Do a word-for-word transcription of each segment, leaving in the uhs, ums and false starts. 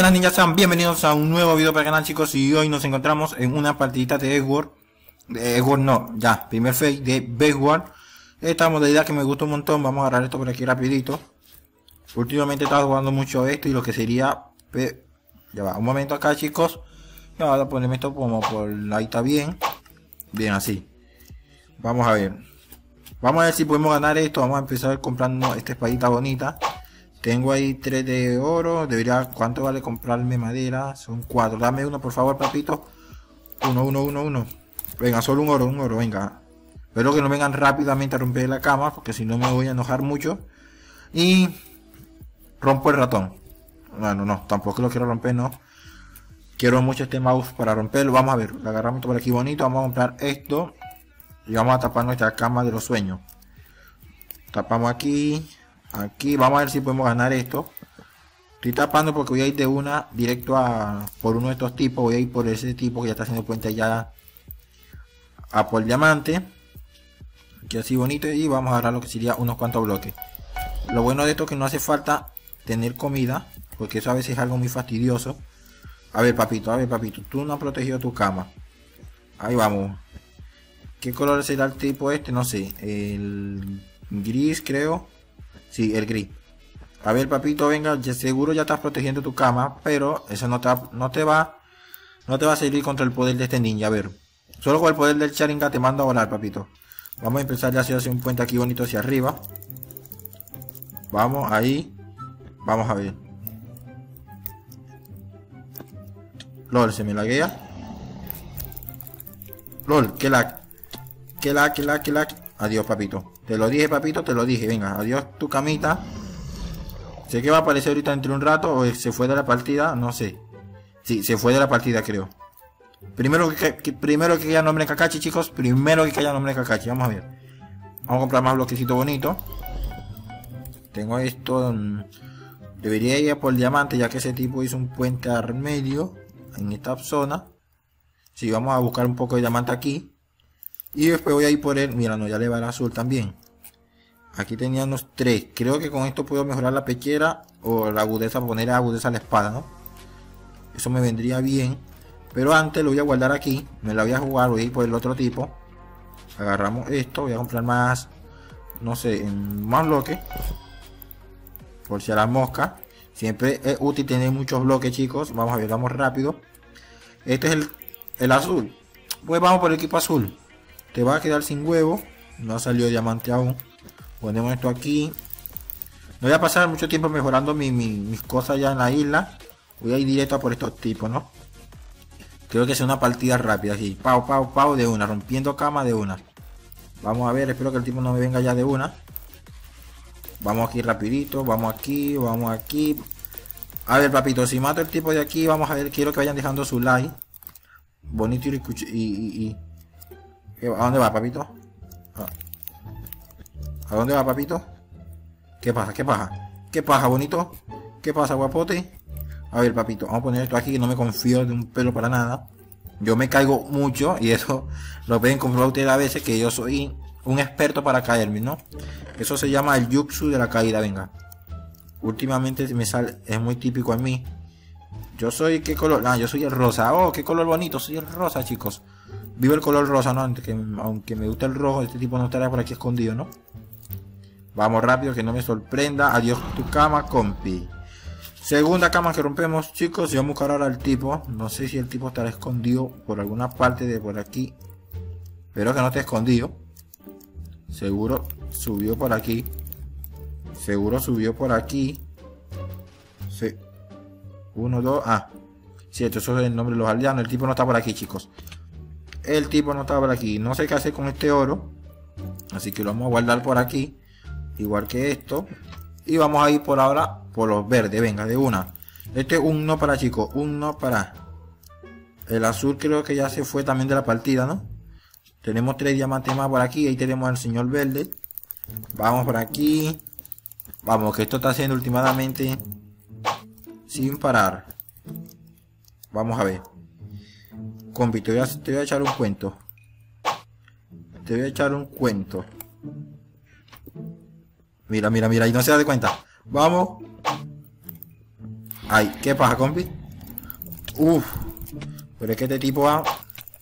buenas ninjas, sean bienvenidos a un nuevo video para el canal, chicos. Y hoy nos encontramos en una partidita de Bedwars. De Bedwars no, ya, primer fake de Bedwars. Esta modalidad que me gusta un montón. Vamos a agarrar esto por aquí rapidito. Últimamente estaba jugando mucho esto y lo que sería... Ya va, un momento acá, chicos. Ya voy a ponerme esto como por... Ahí está bien. Bien, así. Vamos a ver. Vamos a ver si podemos ganar esto. Vamos a empezar comprando esta espadita bonita. Tengo ahí tres de oro. Debería... ¿Cuánto vale comprarme madera? Son cuatro. Dame uno, por favor, papito. Uno, uno, uno, uno. Venga, solo un oro, un oro, venga. Espero que no vengan rápidamente a romper la cama, porque si no me voy a enojar mucho. Y... rompo el ratón. Bueno, no, tampoco lo quiero romper, no. Quiero mucho este mouse para romperlo. Vamos a ver, lo agarramos por aquí bonito. Vamos a comprar esto. Y vamos a tapar nuestra cama de los sueños. Tapamos aquí... Aquí vamos a ver si podemos ganar esto. Estoy tapando porque voy a ir de una directo a por uno de estos tipos. Voy a ir por ese tipo que ya está haciendo puente allá a por diamante. Aquí así bonito. Y vamos a agarrar lo que sería unos cuantos bloques. Lo bueno de esto es que no hace falta tener comida, porque eso a veces es algo muy fastidioso. A ver, papito, a ver, papito, tú no has protegido tu cama. Ahí vamos. ¿Qué color será el tipo este? No sé. El gris, creo. Sí, el gris. A ver, papito, venga, ya seguro ya estás protegiendo tu cama, pero eso no te, no te va no te va a servir contra el poder de este ninja. A ver, solo con el poder del Sharingan te mando a volar, papito. Vamos a empezar ya a hacer un puente aquí bonito hacia arriba. Vamos, ahí. Vamos a ver. Lol, se me laguea. Lol, que lag. Que lag, que lag, que lag. Adiós, papito. Te lo dije, papito, te lo dije. Venga, adiós tu camita. Sé que va a aparecer ahorita entre un rato. O se fue de la partida, no sé. Sí, se fue de la partida, creo. Primero que, que primero que haya nombre de Kakashi, chicos. Primero que haya nombre de Kakashi. Vamos a ver. Vamos a comprar más bloquecitos bonitos. Tengo esto. Debería ir por diamante, ya que ese tipo hizo un puente al medio en esta zona. Sí, vamos a buscar un poco de diamante aquí. Y después voy a ir por él. Mira, no, ya le va el azul también. Aquí teníamos tres. Creo que con esto puedo mejorar la pechera o la agudeza, poner agudeza a la espada, ¿no? Eso me vendría bien. Pero antes lo voy a guardar aquí. Me la voy a jugar, voy a ir por el otro tipo. Agarramos esto. Voy a comprar más, no sé, más bloques. Por si a la mosca. Siempre es útil tener muchos bloques, chicos. Vamos a ver, vamos rápido. Este es el, el azul. Pues vamos por el equipo azul. Te va a quedar sin huevo. No ha salido diamante aún. Ponemos esto aquí. No voy a pasar mucho tiempo mejorando mi, mi, mis cosas ya en la isla. Voy a ir directo a por estos tipos, ¿no? Creo que sea una partida rápida aquí. Pau, pau, pau de una. Rompiendo cama de una. Vamos a ver. Espero que el tipo no me venga ya de una. Vamos aquí rapidito. Vamos aquí. Vamos aquí. A ver, papito. Si mato el tipo de aquí, vamos a ver. Quiero que vayan dejando su like. Bonito y... y, y. ¿A dónde va, papito? ¿A dónde va, papito? ¿Qué pasa? ¿Qué pasa? ¿Qué pasa, bonito? ¿Qué pasa, guapote? A ver, papito, vamos a poner esto aquí, que no me confío de un pelo para nada. Yo me caigo mucho y eso lo pueden comprobar ustedes a veces, que yo soy un experto para caerme, ¿no? Eso se llama el jutsu de la caída, venga. Últimamente me sale, es muy típico en mí. Yo soy, ¿qué color? Ah, yo soy el rosa. Oh, qué color bonito, soy el rosa, chicos. Vivo el color rosa, ¿no? Aunque, aunque me gusta el rojo, este tipo no estará por aquí escondido, ¿no? Vamos rápido, que no me sorprenda. Adiós tu cama, compi. Segunda cama que rompemos, chicos. Y vamos a buscar ahora al tipo. No sé si el tipo estará escondido por alguna parte de por aquí. Espero que no esté escondido. Seguro subió por aquí. Seguro subió por aquí. Sí. Uno, dos, ah. Cierto, eso es el nombre de los aldeanos. El tipo no está por aquí, chicos. El tipo no estaba por aquí. No sé qué hacer con este oro. Así que lo vamos a guardar por aquí. Igual que esto. Y vamos a ir por ahora por los verdes. Venga, de una. Este es un no para, chicos. Un no para. El azul creo que ya se fue también de la partida, ¿no? Tenemos tres diamantes más por aquí. Ahí tenemos al señor verde. Vamos por aquí. Vamos, que esto está haciendo últimamente sin parar. Vamos a ver. Compi, te voy, a, te voy a echar un cuento. Te voy a echar un cuento. Mira, mira, mira. Y no se da de cuenta. Vamos. Ay, ¿qué pasa, compi? Uf. Pero es que este tipo va...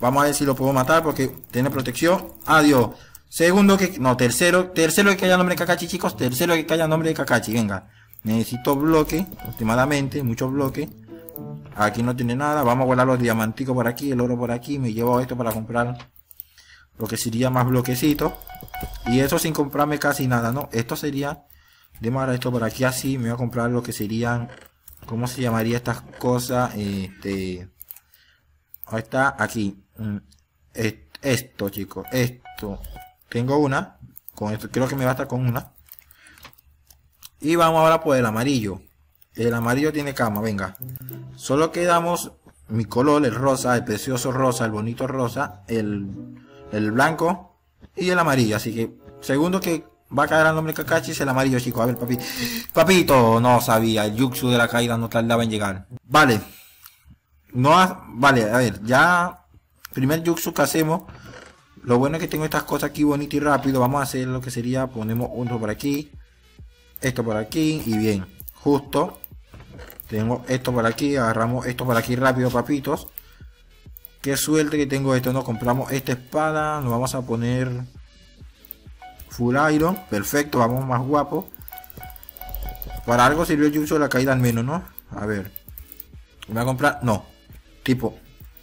Vamos a ver si lo puedo matar porque tiene protección. Adiós. Segundo que... No, tercero. Tercero que haya nombre de Kakashi, chicos. Tercero que haya nombre de Kakashi. Venga. Necesito bloque. Últimamente. Muchos bloques. Aquí no tiene nada. Vamos a guardar los diamanticos por aquí. El oro por aquí. Me llevo esto para comprar lo que sería más bloquecitos. Y eso sin comprarme casi nada, ¿no? Esto sería... Démosle esto por aquí así. Me voy a comprar lo que serían... ¿Cómo se llamaría estas cosas? Este... Ahí está. Aquí. Esto, chicos. Esto. Tengo una. Con esto creo que me basta con una. Y vamos ahora por el amarillo. El amarillo tiene cama. Venga. Solo quedamos mi color, el rosa, el precioso rosa, el bonito rosa, el, el blanco y el amarillo. Así que segundo que... Va a caer el nombre Kakashi, es el amarillo, chicos. A ver, papi. Papito, no sabía. El jutsu de la caída no tardaba en llegar. Vale. No ha... Vale, a ver. Ya. Primer jutsu que hacemos. Lo bueno es que tengo estas cosas aquí bonito y rápido. Vamos a hacer lo que sería. Ponemos uno por aquí. Esto por aquí. Y bien. Justo. Tengo esto por aquí. Agarramos esto por aquí rápido, papitos. Qué suerte que tengo esto. Nos compramos esta espada. Nos vamos a poner... Full Iron, perfecto, vamos más guapo. Para algo sirvió el jutsu de la caída al menos, ¿no? A ver. ¿Me voy a comprar? No. Tipo.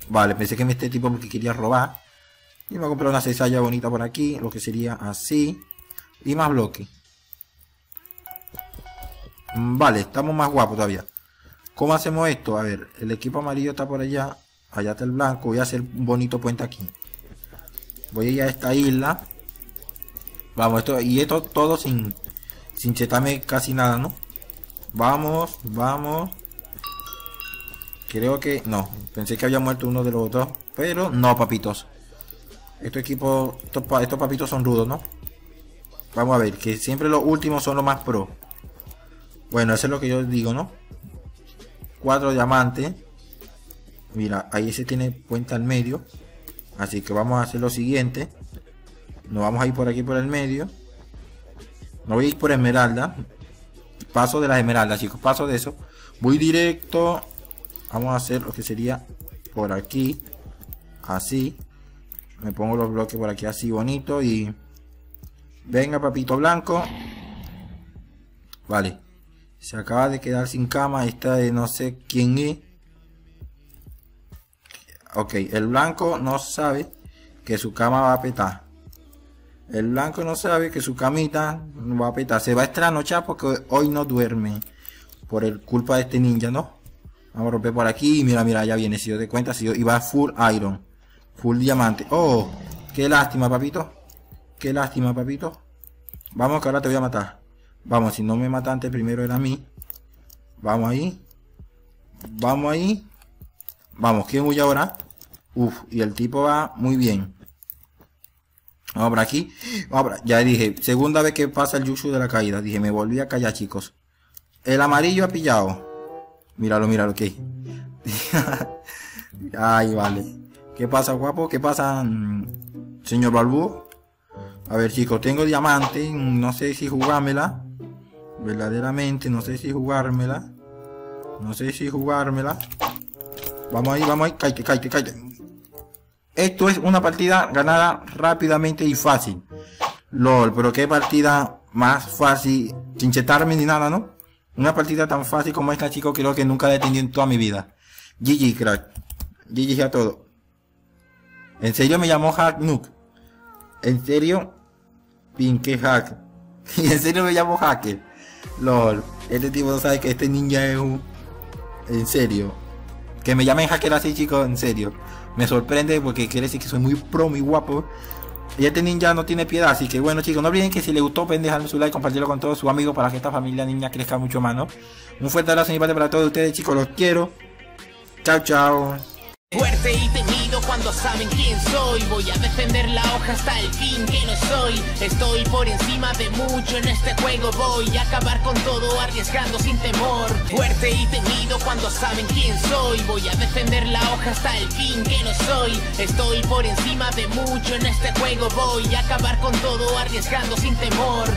Vale, pensé que me este tipo porque quería robar. Y me voy a comprar una cesalla bonita por aquí. Lo que sería así. Y más bloque. Vale, estamos más guapos todavía. ¿Cómo hacemos esto? A ver, el equipo amarillo está por allá. Allá está el blanco. Voy a hacer un bonito puente aquí. Voy a ir a esta isla. Vamos, esto y esto todo sin sin chetarme casi nada, ¿no? Vamos, vamos. Creo que... No, pensé que había muerto uno de los dos. Pero no, papitos. Estos equipos... Estos, estos papitos son rudos, ¿no? Vamos a ver, que siempre los últimos son los más pro. Bueno, eso es lo que yo digo, ¿no? Cuatro diamantes. Mira, ahí se tiene puente al medio. Así que vamos a hacer lo siguiente. Nos vamos a ir por aquí por el medio. No voy a ir por esmeralda. Paso de las esmeraldas, chicos. Paso de eso. Voy directo. Vamos a hacer lo que sería por aquí. Así. Me pongo los bloques por aquí así bonito. Y venga, papito blanco. Vale. Se acaba de quedar sin cama. Esta de no sé quién es. Ok. El blanco no sabe que su cama va a petar. El blanco no sabe que su camita va a petar. Se va a estranochar porque hoy no duerme. Por el culpa de este ninja, ¿no? Vamos a romper por aquí. Mira, mira, ya viene. Si yo te cuenta, si yo iba full iron. Full diamante. Oh, qué lástima, papito. Qué lástima, papito. Vamos, que ahora te voy a matar. Vamos, si no me mataste primero era a mí. Vamos ahí. Vamos ahí. Vamos, ¿quién huye ahora? Uf, y el tipo va muy bien. Vamos por aquí. Vamos por... Ya dije, segunda vez que pasa el jutsu de la caída. Dije, me volví a callar, chicos. El amarillo ha pillado. Míralo, míralo, ok. Ay, vale. ¿Qué pasa, guapo? ¿Qué pasa, señor Balbú? A ver, chicos, tengo diamante. No sé si jugármela. Verdaderamente, no sé si jugármela. No sé si jugármela. Vamos ahí, vamos ahí. Cállate, cállate, cállate. Esto es una partida ganada rápidamente y fácil. LOL, pero qué partida más fácil. Sin chetarme ni nada, ¿no? Una partida tan fácil como esta, chicos, creo que nunca la he tenido en toda mi vida. G G, crack. G G a todo. En serio me llamó Hack Nook. En serio, Pinque Hack. Y en serio me llamó Hacker. LOL, este tipo no sabe que este ninja es un... En serio. Que me llamen Hacker así, chicos, en serio. Me sorprende porque quiere decir que soy muy pro, muy guapo. Y este ninja no tiene piedad. Así que bueno, chicos, no olviden que si les gustó pueden dejarme su like, compartirlo con todos sus amigos para que esta familia niña crezca mucho más, ¿no? Un fuerte abrazo y parte para todos ustedes, chicos. Los quiero. Chao, chao. Fuerte y tenido cuando saben quién soy. Voy a defender la hoja hasta el fin que no soy. Estoy por encima de mucho, en este juego voy a acabar con todo arriesgando sin temor. Fuerte y tenido cuando saben quién soy. Voy a defender la hoja hasta el fin que no soy. Estoy por encima de mucho, en este juego voy a acabar con todo arriesgando sin temor.